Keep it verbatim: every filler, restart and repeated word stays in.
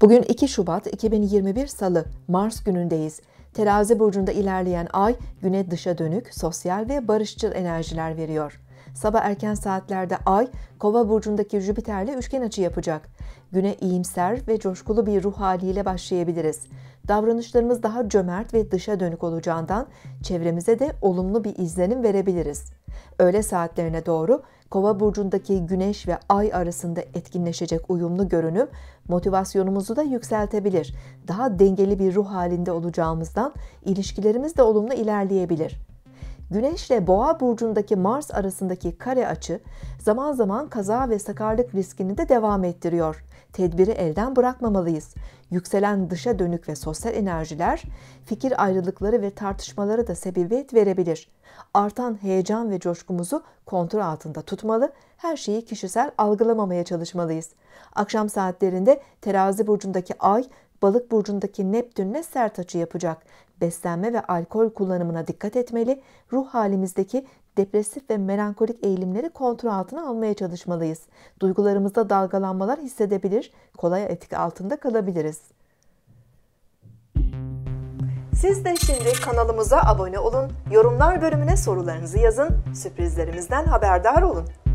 Bugün iki Şubat iki bin yirmi bir Salı, Mars günündeyiz. Terazi burcunda ilerleyen ay, güne dışa dönük, sosyal ve barışçıl enerjiler veriyor. Sabah erken saatlerde ay, Kova burcundaki Jüpiter'le üçgen açı yapacak. Güne iyimser ve coşkulu bir ruh haliyle başlayabiliriz. Davranışlarımız daha cömert ve dışa dönük olacağından çevremize de olumlu bir izlenim verebiliriz. Öğle saatlerine doğru Kova burcundaki Güneş ve Ay arasında etkinleşecek uyumlu görünüm motivasyonumuzu da yükseltebilir. Daha dengeli bir ruh halinde olacağımızdan ilişkilerimiz de olumlu ilerleyebilir. Güneş ile Boğa burcundaki Mars arasındaki kare açı zaman zaman kaza ve sakarlık riskini de devam ettiriyor. Tedbiri elden bırakmamalıyız. Yükselen dışa dönük ve sosyal enerjiler fikir ayrılıkları ve tartışmalara da sebebiyet verebilir. Artan heyecan ve coşkumuzu kontrol altında tutmalı, her şeyi kişisel algılamamaya çalışmalıyız. Akşam saatlerinde Terazi burcundaki Ay, Balık burcundaki Neptün'le sert açı yapacak. Beslenme ve alkol kullanımına dikkat etmeli, ruh halimizdeki depresif ve melankolik eğilimleri kontrol altına almaya çalışmalıyız. Duygularımızda dalgalanmalar hissedebilir, kolay etki altında kalabiliriz. Siz de şimdi kanalımıza abone olun, yorumlar bölümüne sorularınızı yazın, sürprizlerimizden haberdar olun.